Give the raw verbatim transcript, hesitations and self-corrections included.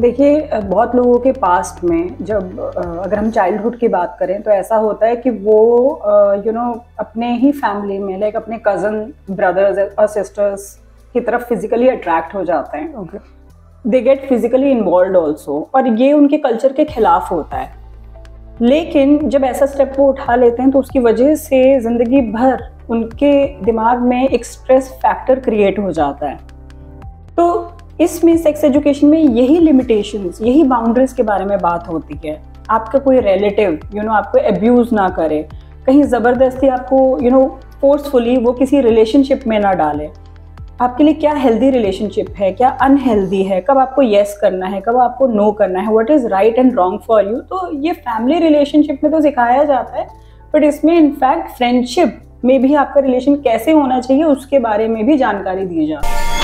देखिए, बहुत लोगों के पास्ट में जब अगर हम चाइल्डहुड की बात करें तो ऐसा होता है कि वो यू नो अपने ही फैमिली में लाइक अपने कज़न ब्रदर्स और सिस्टर्स की तरफ फिजिकली अट्रैक्ट हो जाते हैं। Okay, they get physically involve also, और ये उनके कल्चर के खिलाफ होता है। लेकिन जब ऐसा स्टेप वो उठा लेते हैं तो उसकी वजह से ज़िंदगी भर उनके दिमाग में एक स्ट्रेस फैक्टर क्रिएट हो जाता है। तो इसमें सेक्स एजुकेशन में यही लिमिटेशंस, यही बाउंड्रीज के बारे में बात होती है। आपका कोई रिलेटिव यू नो आपको एब्यूज़ ना करे, कहीं ज़बरदस्ती आपको यू नो फोर्सफुली वो किसी रिलेशनशिप में ना डाले। आपके लिए क्या हेल्दी रिलेशनशिप है, क्या अनहेल्दी है, कब आपको येस करना है, कब आपको नो करना है, what is right and wrong for you. तो ये फैमिली रिलेशनशिप में तो सिखाया जाता है, बट इसमें इनफैक्ट फ्रेंडशिप में भी आपका रिलेशन कैसे होना चाहिए उसके बारे में भी जानकारी दी जाती है।